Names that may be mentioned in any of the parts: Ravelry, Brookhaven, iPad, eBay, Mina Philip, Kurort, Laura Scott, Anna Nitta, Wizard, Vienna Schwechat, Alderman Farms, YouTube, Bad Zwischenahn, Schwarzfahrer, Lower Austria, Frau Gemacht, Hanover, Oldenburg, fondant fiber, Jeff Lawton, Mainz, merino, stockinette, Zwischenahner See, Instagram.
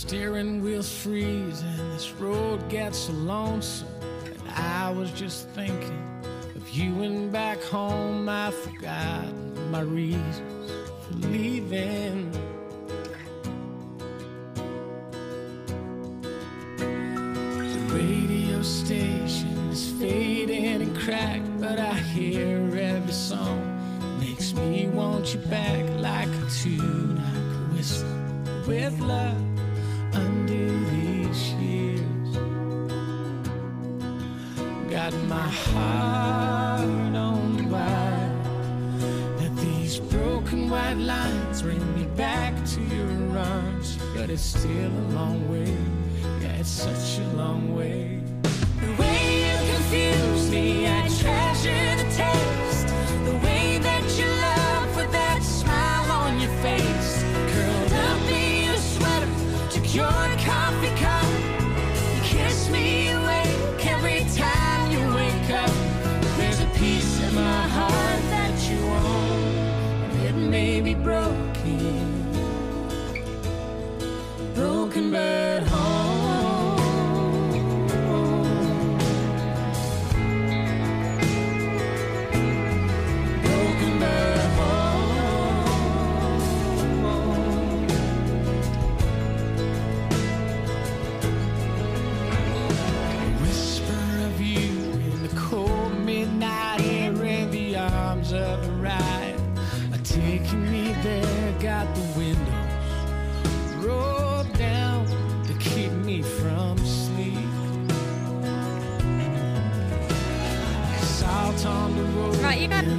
steering wheel's freezing, this road gets so lonesome. And I was just thinking of you and back home. I've forgotten my reasons for leaving. The radio station is fading and cracked, but I hear every song. Makes me want you back like a tune I could whistle with love under these years. Got my heart on wire, let these broken white lines bring me back to your arms. But it's still a long way, yeah, it's such a long way. The way you confuse me, I treasure the taste. The way that you love with that smile on your face, curled up in your sweater, took your coffee cup. You kiss me awake every time you wake up. There's a piece in my heart that you own, and it may be broken, broken but whole.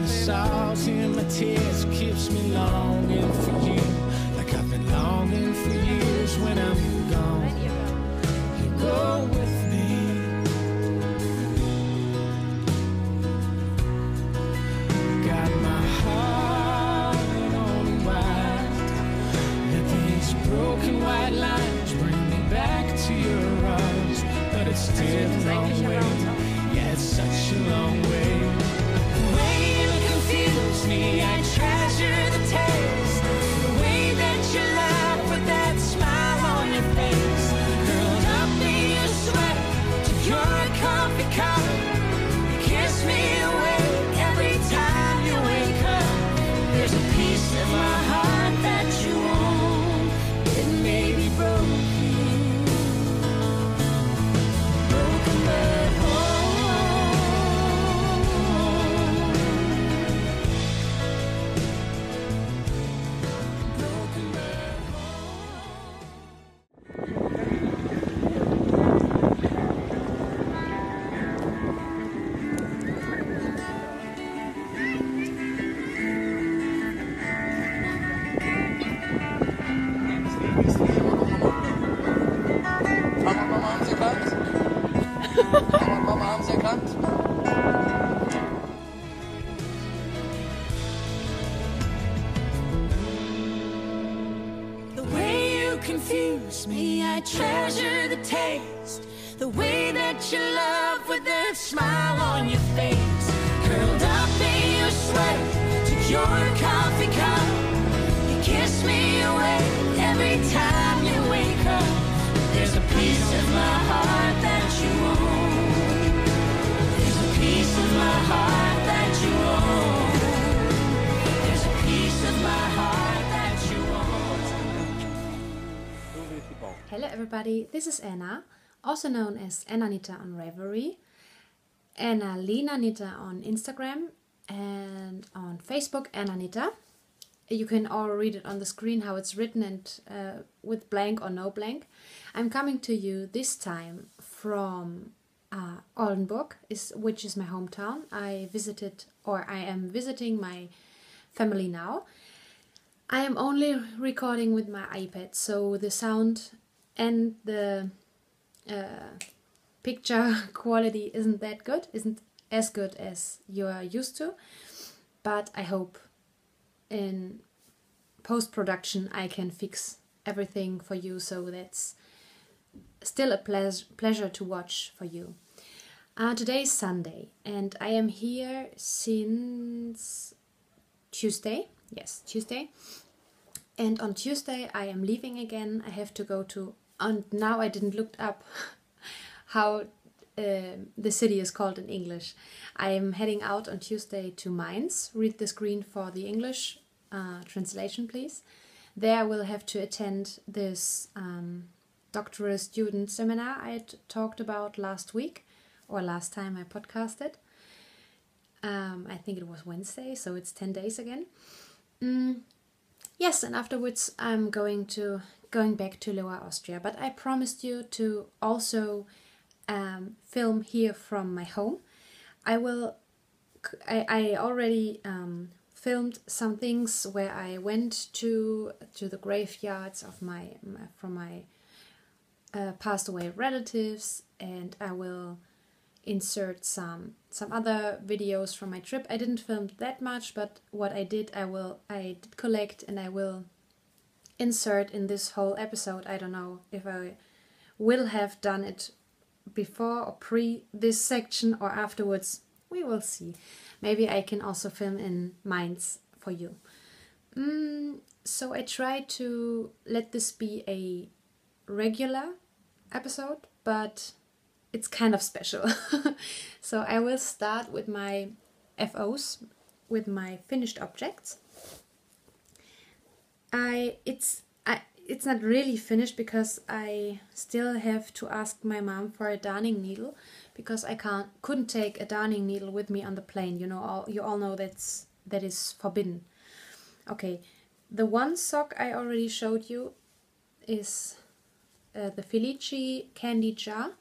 Salt in my tears keeps me longing for you, like I've been longing for years. When I'm gone, you go with me. Got my heart on wide, let these broken white lines bring me back to your arms. But it's still a long way, yeah, it's such a long way. Me, I treasure the taste, the way that you laugh with that smile on your face, curled up in your sweater, to your coffee cup. You kiss me awake every time you wake up. There's a piece in my heart that you own, it may be broken, broken but everybody, this is Anna, also known as Anna Nitta on Ravelry, Anna Lena Nitta on Instagram, and on Facebook Anna Nitta. You can all read it on the screen how it's written and with blank or no blank. I'm coming to you this time from Oldenburg, which is my hometown. I am visiting my family now. I am only recording with my iPad, so the sound and the picture quality isn't as good as you are used to, but I hope in post-production I can fix everything for you, so that's still a pleasure to watch for you. Today is Sunday and I am here since Tuesday, yes, Tuesday, and on Tuesday I am leaving again. I have to go to And now I didn't look up how the city is called in English. I'm heading out on Tuesday to Mainz. Read the screen for the English translation, please. There I will have to attend this doctoral student seminar I talked about last week, or last time I podcasted. I think it was Wednesday, so it's 10 days again. Yes, and afterwards I'm going back to Lower Austria, but I promised you to also film here from my home. I already filmed some things where I went to the graveyards of my passed away relatives, and I will insert some other videos from my trip. I didn't film that much, but what I did, I did collect, and I will insert in this whole episode. I don't know if I will have done it before or pre this section or afterwards. We will see. Maybe I can also film in Mainz for you. So I try to let this be a regular episode, but it's kind of special. So I will start with my FOs, with my finished objects. It's not really finished because I still have to ask my mom for a darning needle, because I couldn't take a darning needle with me on the plane. You know, you all know that is forbidden. Okay, the one sock I already showed you is the Felici candy jar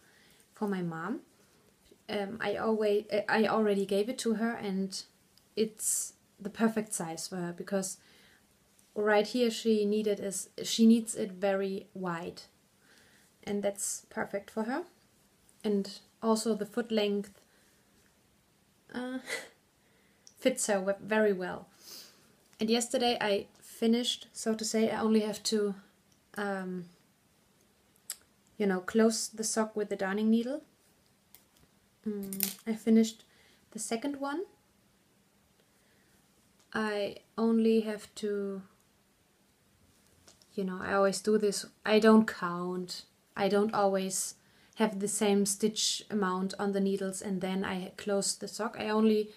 for my mom. I already gave it to her, and it's the perfect size for her, because right here she needs it very wide, and that's perfect for her. And also the foot length fits her very well. And yesterday I finished, so to say. I only have to close the sock with the darning needle. I finished the second one. I only have to, I always do this. I don't count. I don't always have the same stitch amount on the needles, and then I close the sock. I only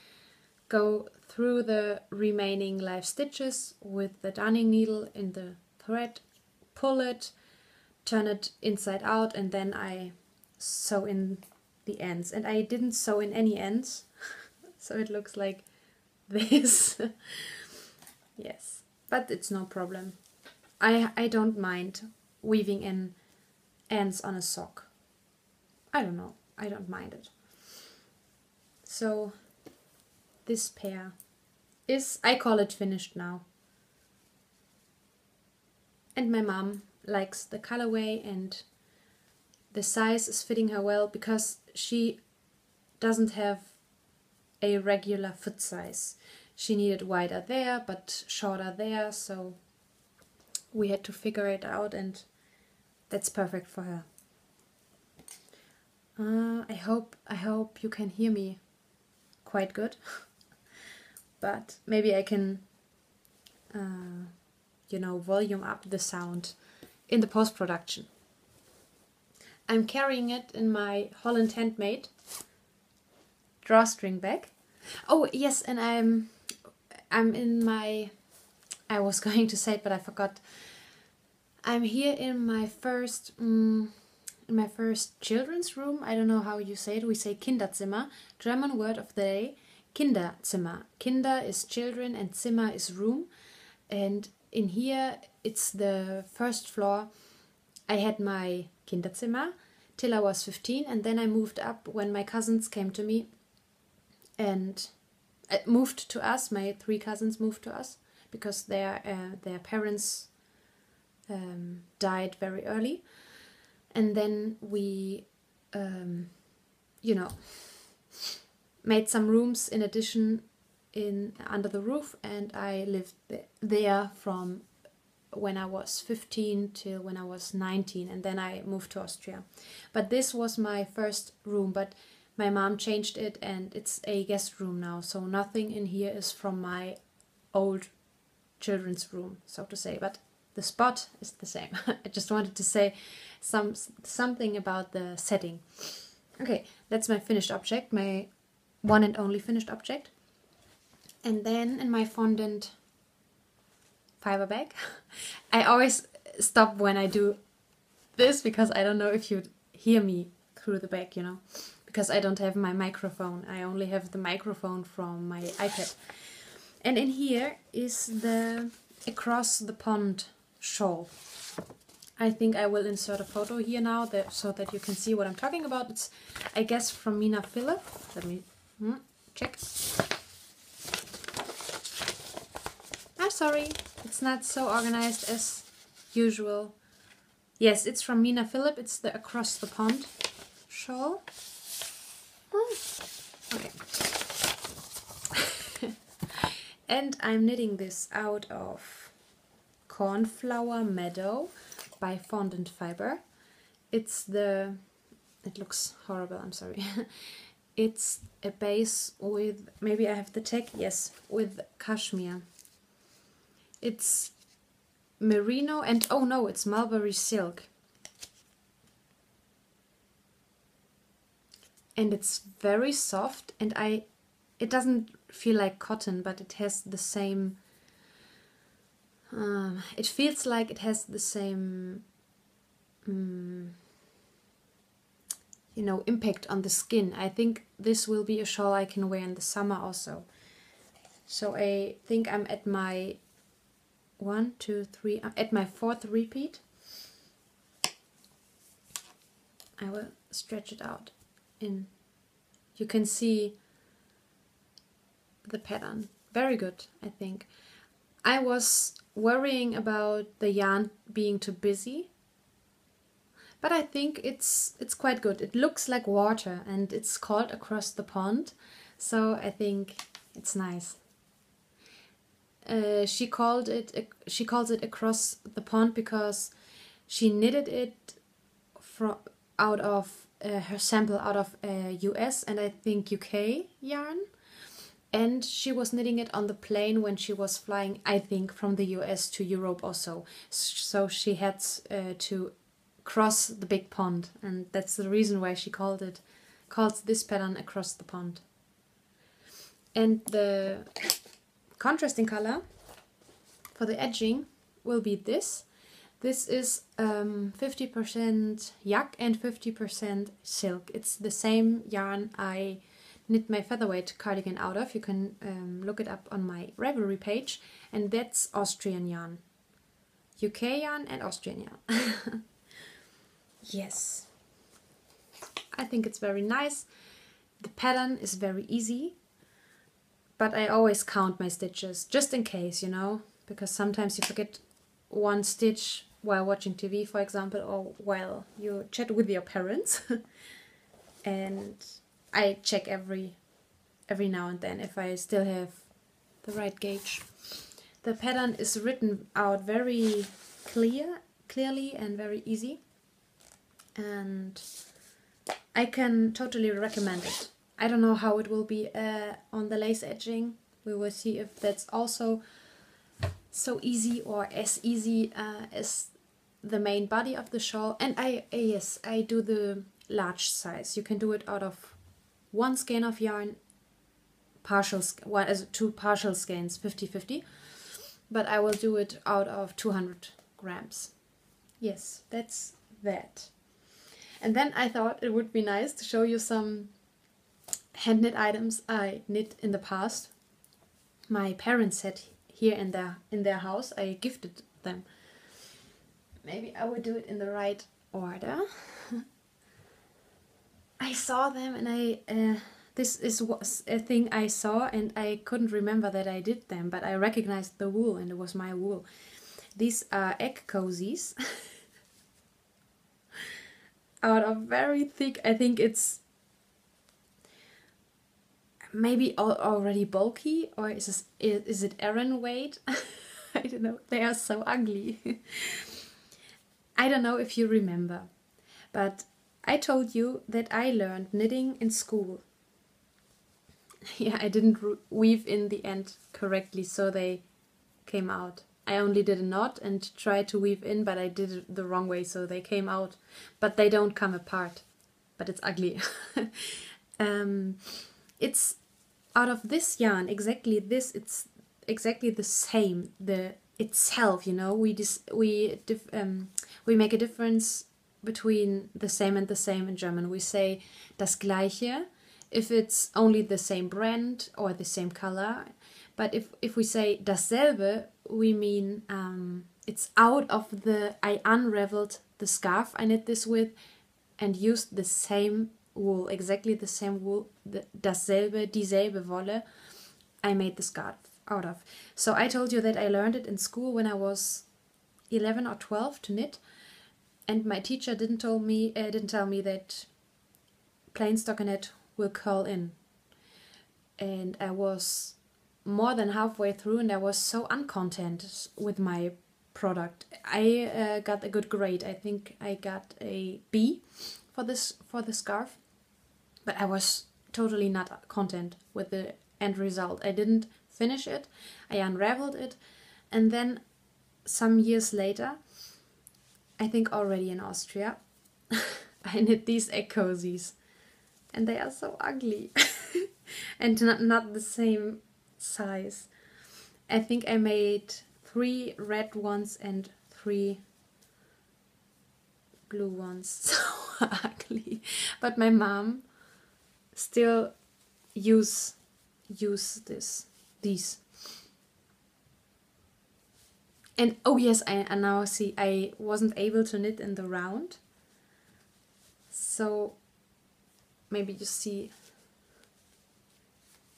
go through the remaining live stitches with the darning needle in the thread, pull it, turn it inside out, and then I sew in the ends. And I didn't sew in any ends, so it looks like this. Yes, but it's no problem. I don't mind weaving in ends on a sock. I don't know, I don't mind it. So this pair is, I call it finished now. And my mom likes the colorway, and the size is fitting her well, because she doesn't have a regular foot size. She needed wider there but shorter there, so we had to figure it out, and that's perfect for her. I hope you can hear me quite good, but maybe I can volume up the sound in the post-production. I'm carrying it in my Holland Handmade drawstring bag. Oh yes, and I'm in my, I was going to say it, but I forgot. I'm here in my first children's room. I don't know how you say it. We say Kinderzimmer. German word of the day, Kinderzimmer. Kinder is children and Zimmer is room. And in here, it's the first floor. I had my Kinderzimmer till I was 15, and then I moved up when my cousins came to me and moved to us. My three cousins moved to us, because their parents died very early, and then we made some rooms in addition in under the roof, and I lived there from when I was 15 till when I was 19, and then I moved to Austria. But this was my first room, but my mom changed it, and it's a guest room now, so nothing in here is from my old children's room, so to say, but the spot is the same. I just wanted to say something about the setting. Okay, that's my finished object, my one and only finished object. And then in my fondant fiber bag, I always stop when I do this because I don't know if you hear me through the bag, you know, because I don't have my microphone. I only have the microphone from my iPad. And in here is the Across the Pond shawl. I think I will insert a photo here now so that you can see what I'm talking about. It's, I guess, from Mina Philip. Let me check. I'm sorry, it's not so organized as usual. Yes, it's from Mina Philip. It's the Across the Pond shawl. Okay. And I'm knitting this out of Cornflower Meadow by Fondant Fiber. It's the... it looks horrible, I'm sorry. It's a base with... maybe I have the tag? Yes, with cashmere. It's merino and... oh no, it's mulberry silk. And it's very soft and I... it doesn't feel like cotton, but it has the same... it feels like it has the same, you know, impact on the skin. I think this will be a shawl I can wear in the summer also. So I think I'm at my 1, 2, 3, at my 4th repeat. I will stretch it out in. You can see the pattern. Very good, I think. I was worrying about the yarn being too busy, but I think it's quite good. It looks like water and it's called Across the Pond, so I think it's nice. She calls it Across the Pond because she knitted it from out of her sample out of US and I think UK yarn. And she was knitting it on the plane when she was flying, I think, from the US to Europe also. So she had to cross the big pond, and that's the reason why she calls this pattern Across the Pond. And the contrasting color for the edging will be this. This is 50% yak and 50% silk. It's the same yarn I knit my featherweight cardigan out of. You can look it up on my Ravelry page, and that's Austrian yarn, UK yarn and Austrian yarn. Yes, I think it's very nice. The pattern is very easy, but I always count my stitches just in case, you know, because sometimes you forget one stitch while watching TV, for example, or while you chat with your parents. And I check every now and then if I still have the right gauge. The pattern is written out very clearly and very easy, and I can totally recommend it. I don't know how it will be on the lace edging. We will see if that's also so easy or as easy as the main body of the shawl. And yes, I do the large size. You can do it out of one skein of yarn, two partial skeins, 50-50, but I will do it out of 200 grams. Yes, that's that. And then I thought it would be nice to show you some hand knit items I knit in the past. My parents had here in their house. I gifted them. Maybe I will do it in the right order. I saw them and this was a thing I saw and I couldn't remember that I did them, but I recognized the wool and it was my wool. These are egg cozies out of very thick, I think it's maybe already bulky, or is it Aran weight? I don't know, they are so ugly. I don't know if you remember, but I told you that I learned knitting in school. Yeah, I didn't weave in the end correctly, so they came out I only did a knot and tried to weave in, but I did it the wrong way, so they came out. But they don't come apart. But it's ugly. It's out of this yarn, exactly this, it's exactly the same, the itself, you know, we make a difference between the same and the same in German. We say das Gleiche if it's only the same brand or the same color. But if we say dasselbe, we mean it's out of the, I unraveled the scarf I knit this with and used the same wool, exactly the same wool, dasselbe, dieselbe Wolle I made the scarf out of. So I told you that I learned it in school when I was 11 or 12 to knit, and my teacher didn't tell me that plain stockinette will curl in. And I was more than halfway through and I was so uncontent with my product. I got a good grade. I think I got a B for the scarf, but I was totally not content with the end result. I didn't finish it, I unraveled it, and then some years later, I think already in Austria, I knit these egg cozies, and they are so ugly and not the same size. I think I made 3 red ones and 3 blue ones. So ugly, but my mom still use these. And oh yes, I now see I wasn't able to knit in the round, so maybe you see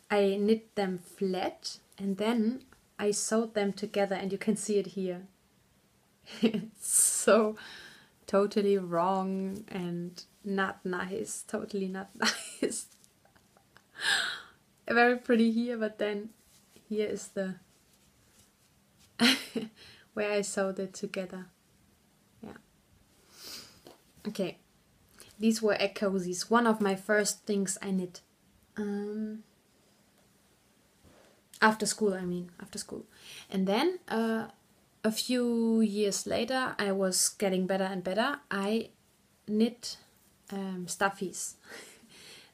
I knit them flat and then I sewed them together, and you can see it here. It's so totally wrong and not nice, totally not nice. Very pretty here, but then here is the where I sewed it together. Yeah. Okay. These were egg cozies, one of my first things I knit. After school, I mean, after school. And then a few years later, I was getting better and better. I knit stuffies.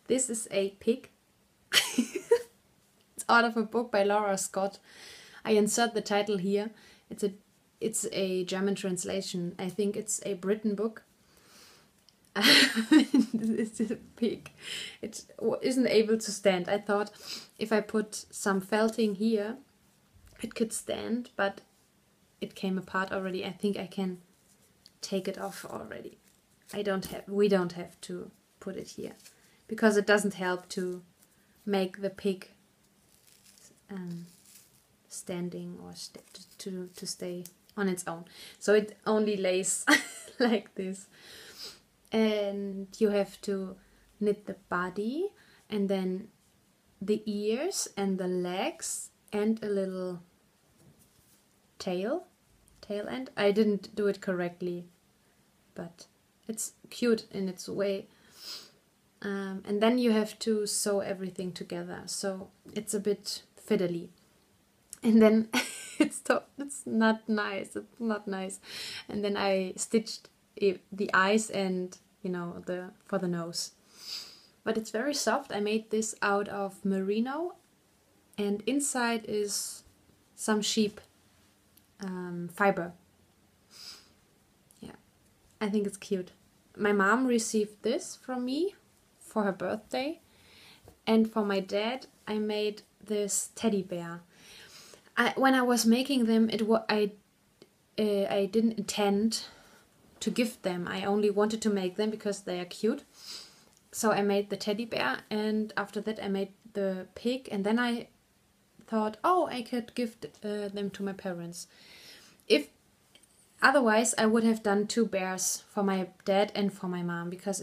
This is a pig. It's out of a book by Laura Scott. I insert the title here. It's a German translation. I think it's a Britain book. This is a pig. It isn't able to stand. I thought if I put some felting here, it could stand, but it came apart already. I think I can take it off already. We don't have to put it here because it doesn't help to make the pig standing or to stay on its own. So it only lays like this. And you have to knit the body and then the ears and the legs and a little tail end. I didn't do it correctly, but it's cute in its way. And then you have to sew everything together, so it's a bit fiddly. And then it's not nice, it's not nice. And then I stitched the eyes and, you know, for the nose. But it's very soft. I made this out of merino, and inside is some sheep fiber. Yeah, I think it's cute. My mom received this from me for her birthday, and for my dad I made this teddy bear. When I was making them, I didn't intend to gift them. I only wanted to make them because they are cute. So I made the teddy bear, and after that I made the pig, and then I thought, oh, I could gift them to my parents. Otherwise I would have done 2 bears for my dad and for my mom, because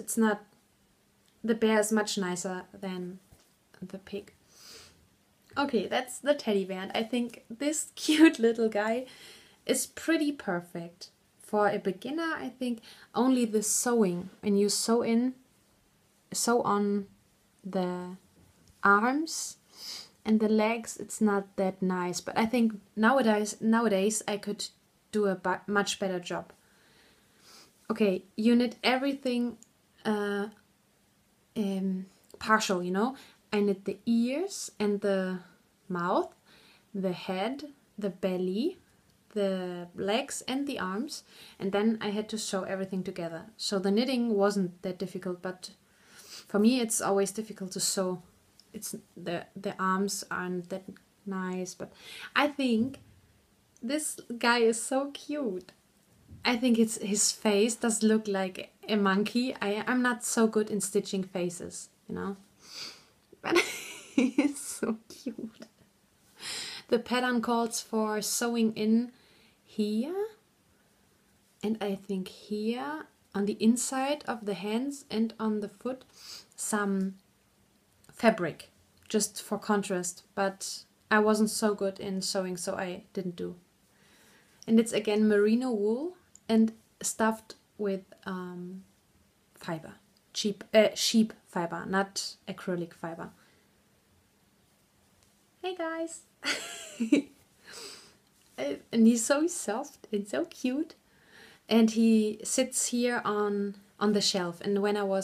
the bear is much nicer than the pig. Okay, that's the teddy bear, and I think this cute little guy is pretty perfect. For a beginner, I think only the sewing, when you sew on the arms and the legs, it's not that nice. But I think nowadays I could do a much better job. Okay, you knit everything partial, you know. I knit the ears and the mouth, the head, the belly, the legs and the arms, and then I had to sew everything together. So the knitting wasn't that difficult, but for me it's always difficult to sew. It's the arms aren't that nice, but I think this guy is so cute. I think it's his face does look like a monkey. I'm not so good in stitching faces, you know, but he's so cute. The pattern calls for sewing in here, and I think here on the inside of the hands and on the foot some fabric just for contrast, but I wasn't so good in sewing, so I didn't do. And it's again merino wool and stuffed with fiber, sheep fiber, not acrylic fiber. Hey guys. And he's so soft and so cute, and he sits here on the shelf. And when I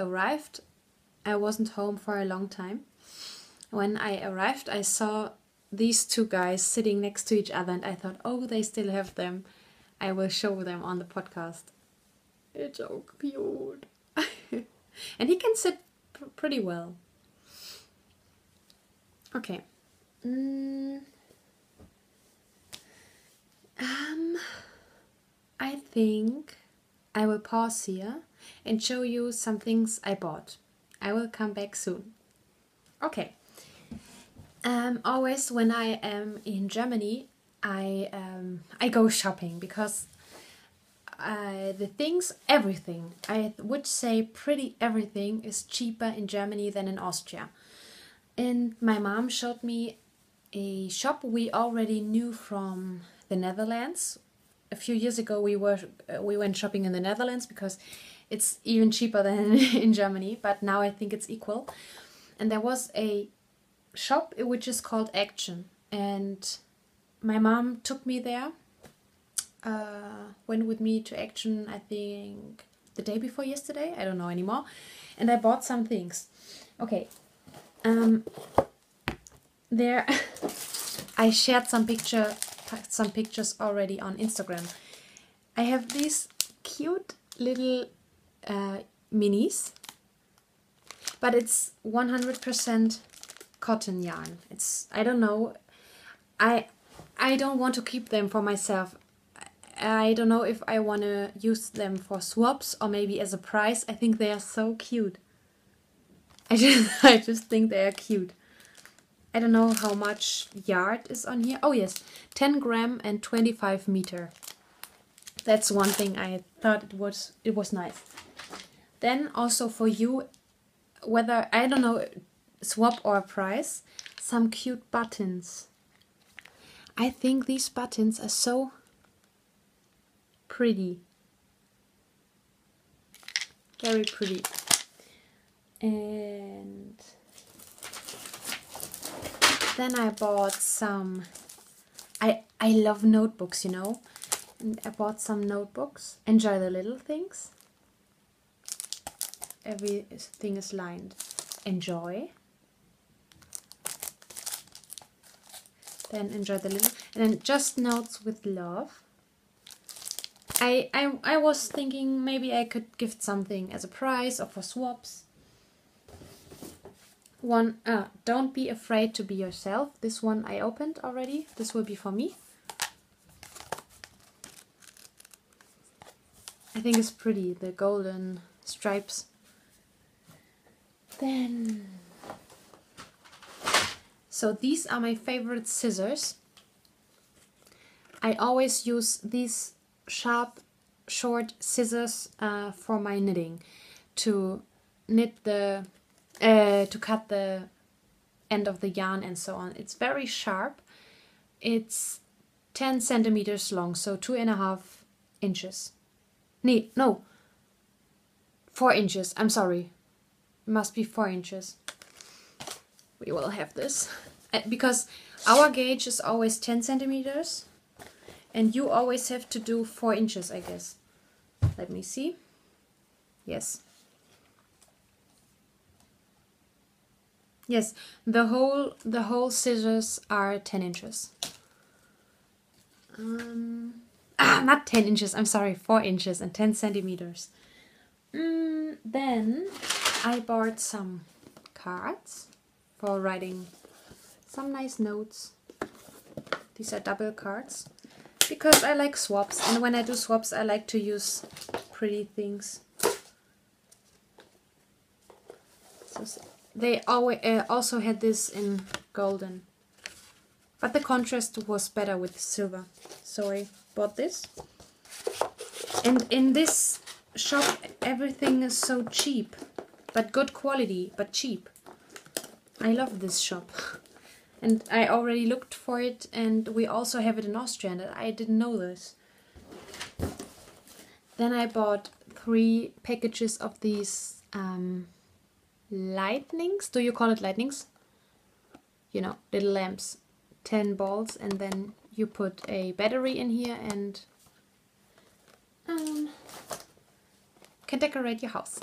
arrived, I wasn't home for a long time. When I arrived, I saw these two guys sitting next to each other, and I thought, oh, they still have them. I will show them on the podcast. It's so cute. And he can sit pretty well. Okay. I think I will pause here and show you some things I bought. I will come back soon. Okay. Always when I am in Germany, I go shopping because everything, I would say pretty everything is cheaper in Germany than in Austria. And my mom showed me a shop we already knew from the Netherlands. A few years ago we went shopping in the Netherlands because it's even cheaper than in Germany, but now I think it's equal. And there was a shop which is called Action, and my mom took me there, went with me to Action, I think the day before yesterday, I don't know anymore, and I bought some things. Okay. There I shared some pictures already on Instagram. I have these cute little minis, but it's 100% cotton yarn. It's, I don't know, I don't want to keep them for myself. I don't know if I want to use them for swaps or maybe as a prize. I think they are so cute. I just think they are cute. I don't know how much yard is on here. Oh yes, 10 gram and 25 meter. That's one thing I thought it was nice. Then also for you, whether, I don't know, swap or price, some cute buttons. I think these buttons are so pretty. Very pretty. And then I bought some, I love notebooks, you know, and I bought some notebooks. Enjoy the little things. Everything is lined. Enjoy. Then enjoy the little, and then just notes with love. I was thinking maybe I could gift something as a prize or for swaps. One, don't be afraid to be yourself. This one I opened already. This will be for me. I think it's pretty, the golden stripes. Then, so these are my favorite scissors. I always use these sharp, short scissors for my knitting, to knit the to cut the end of the yarn and so on. It's very sharp. It's 10 centimeters long, so 2.5 inches. No, 4 inches. I'm sorry. It must be 4 inches. we will have this, because our gauge is always 10 centimeters and you always have to do 4 inches, I guess. Let me see. Yes. Yes, the whole scissors are 10 inches. Not 10 inches, I'm sorry, 4 inches and 10 centimeters. Then I bought some cards for writing some nice notes. These are double cards because I like swaps, and when I do swaps I like to use pretty things. So they always also had this in golden, but the contrast was better with silver, so I bought this. And in this shop everything is so cheap, but good quality, but cheap. I love this shop, and I already looked for it, and we also have it in Austria, and I didn't know this. Then I bought 3 packages of these lightnings. Do you call it lightnings? You know, little lamps. 10 balls, and then you put a battery in here and can decorate your house.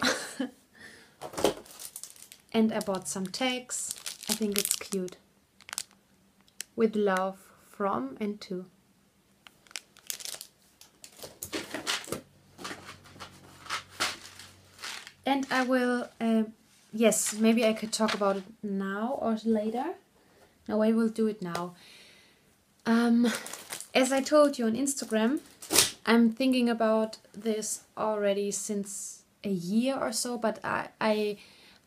And I bought some tags. I think it's cute. With love from and to. And I will... yes, maybe I could talk about it now or later. No, I will do it now. As I told you on Instagram, I'm thinking about this already since a year or so, but I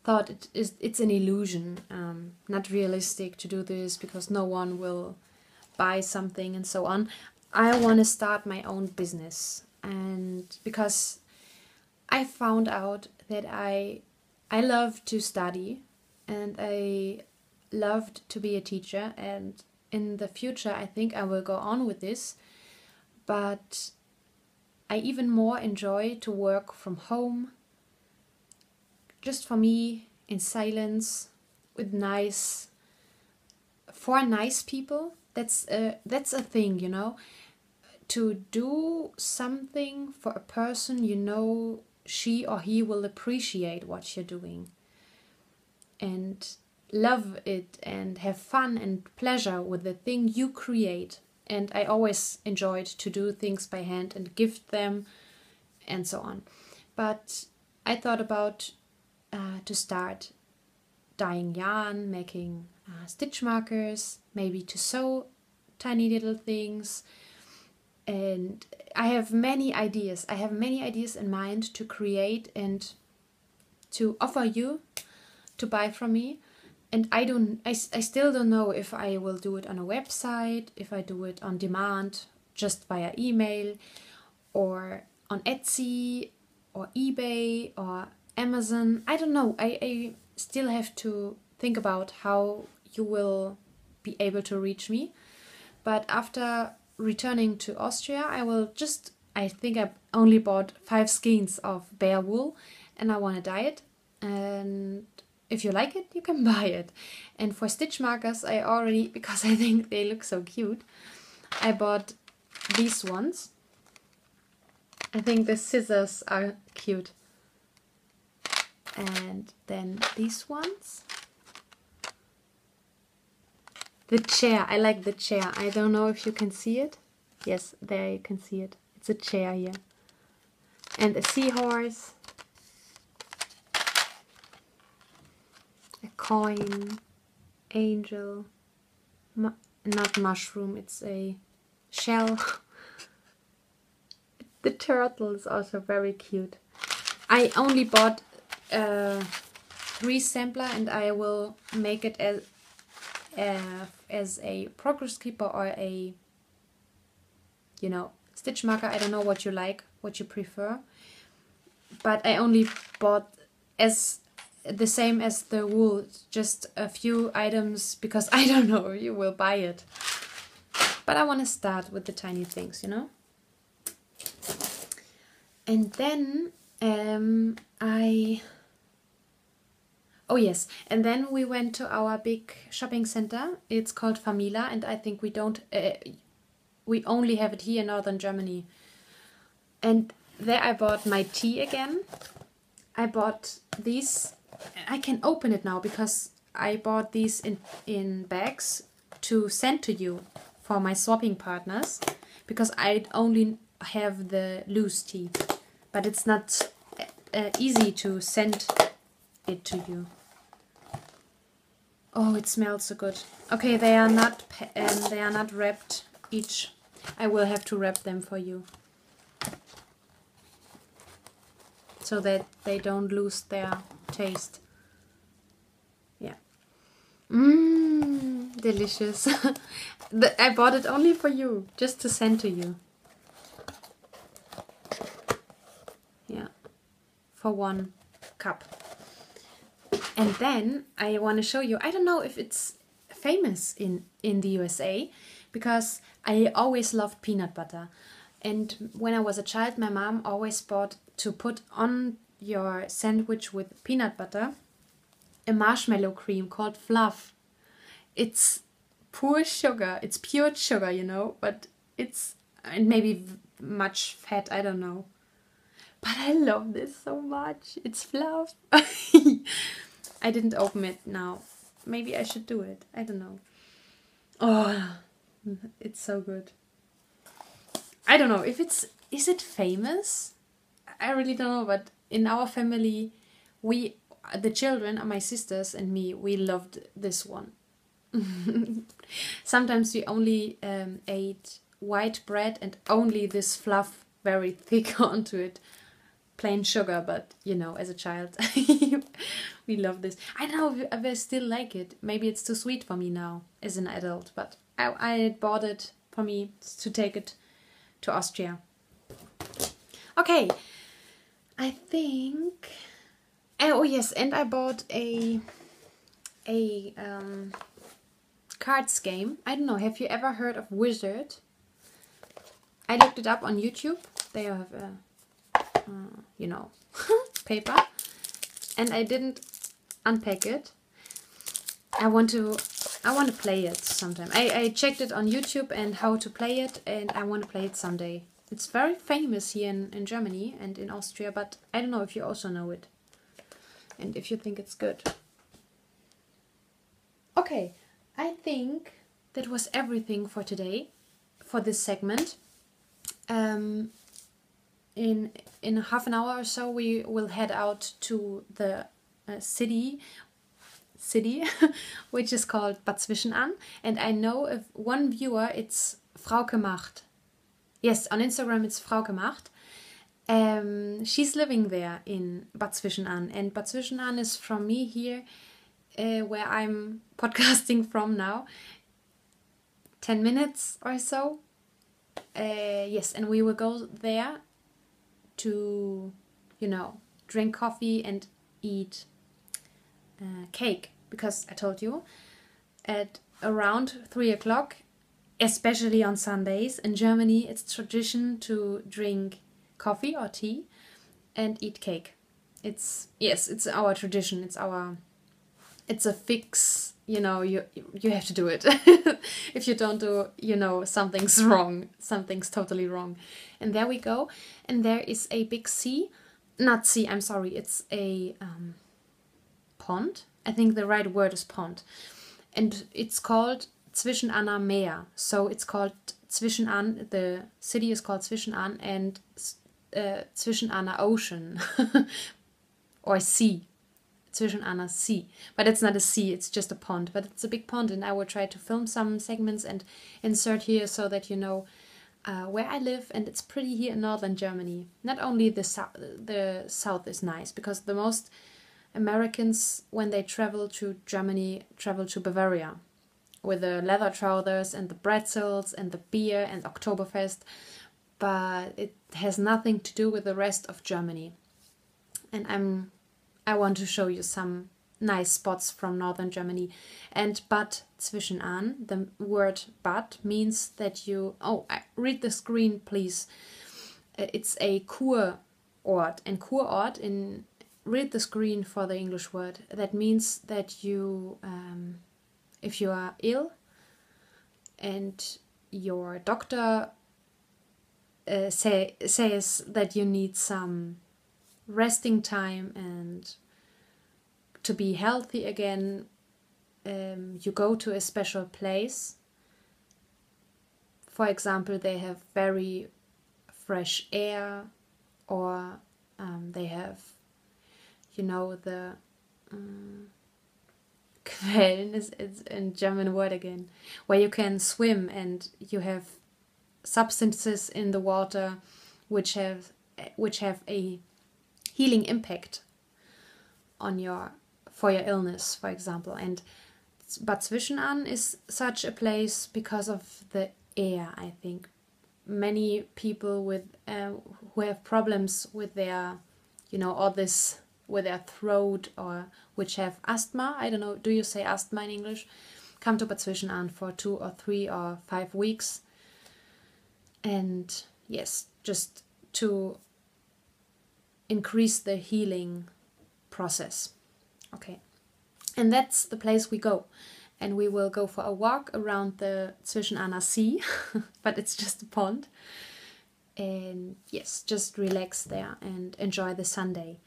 thought it's an illusion, not realistic to do this because no one will buy something and so on. I want to start my own business, and because I found out that I love to study and I loved to be a teacher, and in the future I think I will go on with this, but I even more enjoy to work from home, just for me, in silence, with nice people. That's a thing, you know, to do something for a person you know she or he will appreciate what you're doing and love it and have fun and pleasure with the thing you create. And I always enjoyed to do things by hand and gift them and so on. But I thought about to start dyeing yarn, making stitch markers, maybe to sew tiny little things. And I have many ideas. I have many ideas in mind to create and to offer you to buy from me. And I still don't know if I will do it on a website, if I do it on demand, just via email, or on Etsy, or eBay, or Amazon. I don't know. I still have to think about how you will be able to reach me. But after returning to Austria, I think I only bought 5 skeins of bare wool, and I want to dye it. And if you like it, you can buy it. And for stitch markers, because I think they look so cute, I bought these ones. I think the scissors are cute. And then these ones. The chair, I like the chair. I don't know if you can see it. Yes, there you can see it. It's a chair here. And a seahorse. A coin, angel, not mushroom, it's a shell. The turtle is also very cute. I only bought 3 sampler, and I will make it as a progress keeper or a, you know, stitch marker. I don't know what you like, what you prefer, but I only bought the same as the wool, just a few items, because I don't know you will buy it, but I want to start with the tiny things, you know. And then Oh yes, and then we went to our big shopping center. It's called Famila, and I think we don't, we only have it here in northern Germany. And there I bought my tea again. I bought these. I can open it now because I bought these in bags to send to you for my swapping partners, because I only have the loose tea, but it's not easy to send it to you. Oh, it smells so good. Okay, they are not wrapped each. I will have to wrap them for you so that they don't lose their taste. Yeah. Mmm, delicious. I bought it only for you, just to send to you. Yeah, for 1 cup. And then I want to show you, I don't know if it's famous in the USA, because I always loved peanut butter. And when I was a child, my mom always bought to put on your sandwich with peanut butter a marshmallow cream called Fluff. It's pure sugar. It's pure sugar, you know, but it's, and maybe much fat, I don't know. But I love this so much. It's Fluff. I didn't open it now. Maybe I should do it. I don't know. Oh, it's so good. I don't know if it's, is it famous? I really don't know, but in our family, we, the children, my sisters and me, we loved this one. Sometimes we only ate white bread and only this Fluff very thick onto it. Plain sugar, but you know, as a child, we love this. I don't know if I still like it. Maybe it's too sweet for me now as an adult, but I bought it for me to take it to Austria. Okay, I think. Oh yes, and I bought a cards game. I don't know. Have you ever heard of Wizard? I looked it up on YouTube. They have a, you know, paper, and I didn't unpack it. I want to play it sometime. I checked it on YouTube and how to play it, and I want to play it someday. It's very famous here in Germany and in Austria, but I don't know if you also know it and if you think it's good. Okay, I think that was everything for today, for this segment. In half an hour or so we will head out to the city which is called Bad Zwischenahn, and I know of one viewer, it's Frau Gemacht. Yes, on Instagram it's Frau Gemacht. She's living there in Bad Zwischenahn, and Bad Zwischenahn is from me here, where I'm podcasting from now, 10 minutes or so. Yes, and we will go there to, you know, drink coffee and eat cake, because I told you at around 3 o'clock, especially on Sundays in Germany, it's tradition to drink coffee or tea and eat cake. It's, yes, it's our tradition. It's our, it's a fix, you know, you have to do it. If you don't do, you know, something's wrong, something's totally wrong. And there we go. And there is a big sea, not sea, I'm sorry, it's a pond. I think the right word is pond. And it's called Zwischenahner Meer. So it's called Zwischenahn, the city is called Zwischenahn, and Zwischenahner Ocean or sea, Zwischenahner See. But it's not a sea, it's just a pond, but it's a big pond, and I will try to film some segments and insert here so that you know where I live, and it's pretty here in northern Germany. Not only the south is nice, because the most Americans, when they travel to Germany, travel to Bavaria, with the leather trousers and the pretzels and the beer and Oktoberfest, but it has nothing to do with the rest of Germany. And I want to show you some nice spots from northern Germany. And Bad Zwischenahn, the word Bad means that you... Oh, read the screen, please. It's a Kurort, and Kurort in read the screen for the English word. That means that you, if you are ill and your doctor says that you need some resting time and to be healthy again, you go to a special place. For example, they have very fresh air, or they have, you know, the Quellen is a German word again, where you can swim and you have substances in the water which have a healing impact on your for your illness, for example. And Bad Zwischenahn is such a place because of the air. I think many people with who have problems with their, you know, all this with their throat, or which have asthma, I don't know, do you say asthma in English, come to Bad Zwischenahn for 2 or 3 or 5 weeks. And yes, just to increase the healing process. Okay, and that's the place we go. And we will go for a walk around the Zwischenahner See, but it's just a pond. And yes, just relax there and enjoy the Sunday.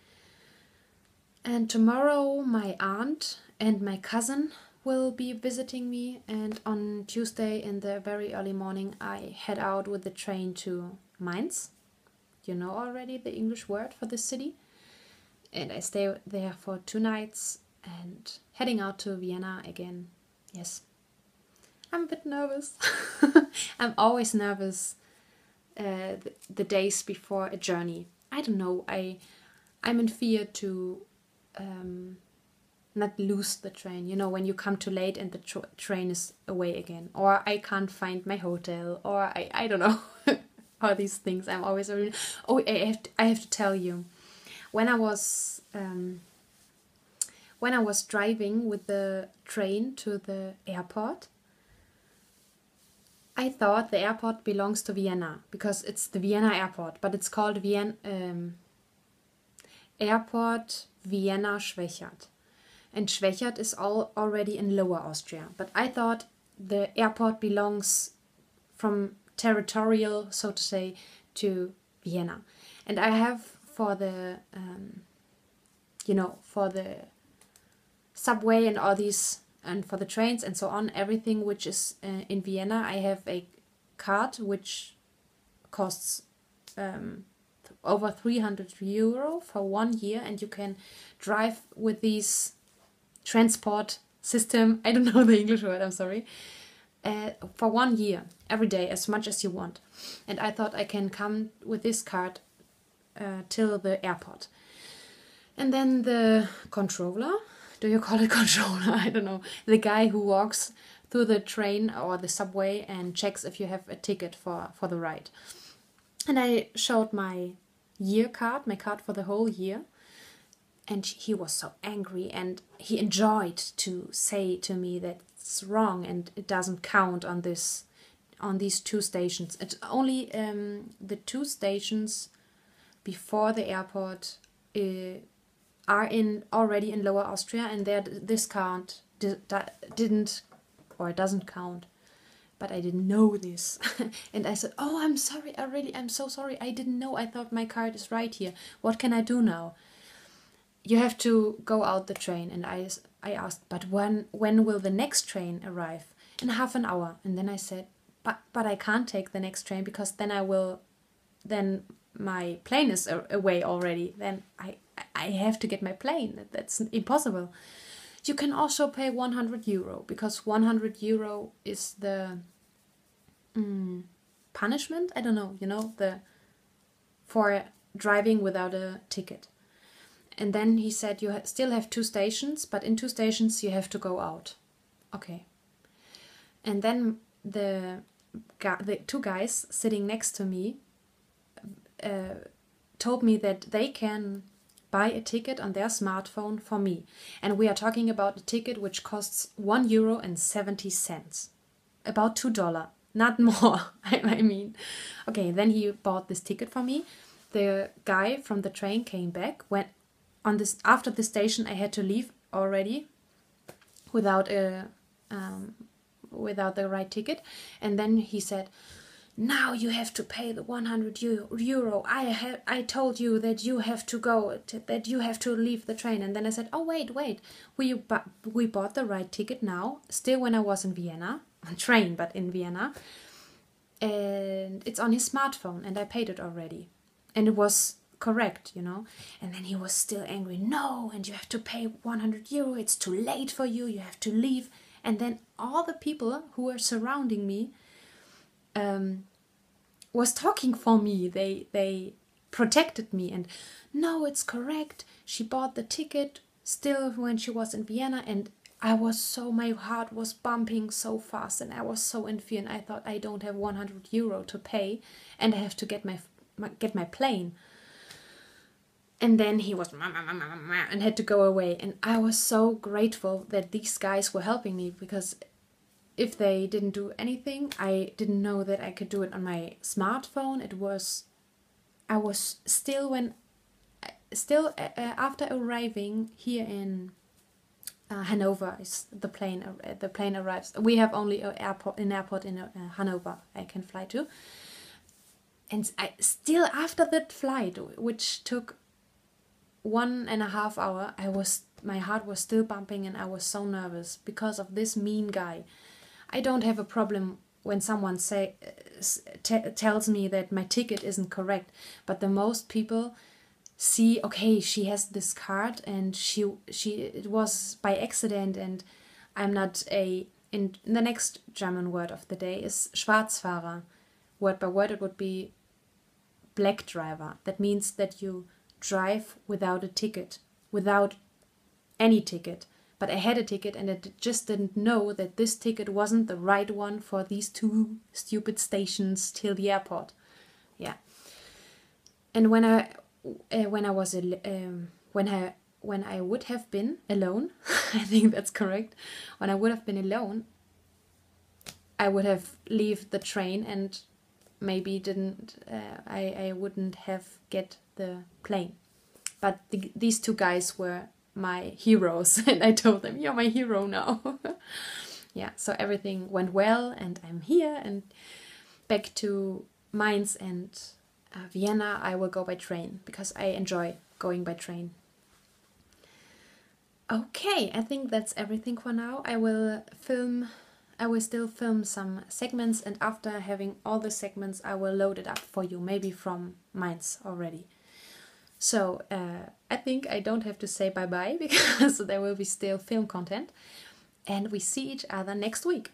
And tomorrow my aunt and my cousin will be visiting me, and on Tuesday in the very early morning I head out with the train to Mainz. You know already the English word for this city. And I stay there for 2 nights and heading out to Vienna again. Yes, I'm a bit nervous. I'm always nervous the days before a journey. I don't know, I'm in fear to not lose the train, you know, when you come too late and the train is away again, or I can't find my hotel, or I don't know. All these things I'm always around. Oh, I have to tell you, when I was driving with the train to the airport, I thought the airport belongs to Vienna because it's the Vienna airport, but it's called Vienna Airport Vienna Schwechat. And Schwechat is already in Lower Austria. But I thought the airport belongs from territorial, so to say, to Vienna. And I have for the, you know, for the subway and all these, and for the trains and so on, everything which is in Vienna, I have a card which costs over 300 euro for 1 year, and you can drive with these transport system, I don't know the English word, I'm sorry, for 1 year, every day, as much as you want. And I thought I can come with this card till the airport. And then the controller, do you call it controller? I don't know, the guy who walks through the train or the subway and checks if you have a ticket for the ride. And I showed my year card, my card for the whole year, and he was so angry, and he enjoyed to say to me that it's wrong and it doesn't count on this, on these 2 stations. It's only the 2 stations before the airport are already in Lower Austria, and this card didn't or doesn't count. But I didn't know this. And I said, oh, I'm sorry, I'm so sorry, I didn't know, I thought my card is right here. What can I do now? You have to go out the train. And I asked, but when will the next train arrive? In half an hour. And then I said, but I can't take the next train because then my plane is away already. Then I have to get my plane. That's impossible. You can also pay 100 euro, because 100 euro is the punishment, I don't know, you know, for driving without a ticket. And then he said, you still have 2 stations, but in 2 stations you have to go out. Okay. And then the 2 guys sitting next to me told me that they can buy a ticket on their smartphone for me. And we are talking about a ticket which costs €1.70, about $2, not more. I mean, okay, then he bought this ticket for me. The guy from the train came back, went on this, after the station, I had to leave already without a without the right ticket. And then he said, now you have to pay the 100 euro. I told you that you have to go, that you have to leave the train. And then I said, oh, wait, we bought the right ticket now, still when I was in Vienna, on train, but in Vienna. And it's on his smartphone and I paid it already. And it was correct, you know. And then he was still angry. No, and you have to pay 100 euro. It's too late for you. You have to leave. And then all the people who were surrounding me was talking for me. They protected me and no, it's correct. She bought the ticket still when she was in Vienna, and I was so, my heart was bumping so fast and I was so in fear, and I thought I don't have 100 euro to pay and I have to get my plane. And then he was and had to go away, and I was so grateful that these guys were helping me, because if they didn't do anything, I didn't know that I could do it on my smartphone. It was, I was still after arriving here in Hanover, is the plane arrives. We have only an airport in Hanover I can fly to, and I still after that flight, which took 1.5 hours, my heart was still bumping and I was so nervous because of this mean guy. I don't have a problem when someone tells me that my ticket isn't correct, but the most people see, okay, she has this card and it was by accident, and I'm not a, in the next German word of the day is Schwarzfahrer. Word by word it would be black driver. That means that you drive without a ticket, without any ticket. But I had a ticket and I just didn't know that this ticket wasn't the right one for these two stupid stations till the airport. Yeah. And when I would have been alone, I think that's correct. When I would have been alone, I would have left the train and maybe didn't. I wouldn't have get the plane. But these two guys were my heroes, and I told them, you're my hero now. Yeah, so everything went well and I'm here, and back to Mainz and Vienna I will go by train because I enjoy going by train. Okay, I think that's everything for now. I will still film some segments, and after having all the segments I will load it up for you, maybe from Mainz already. So I think I don't have to say bye-bye because there will be still film content, and we see each other next week.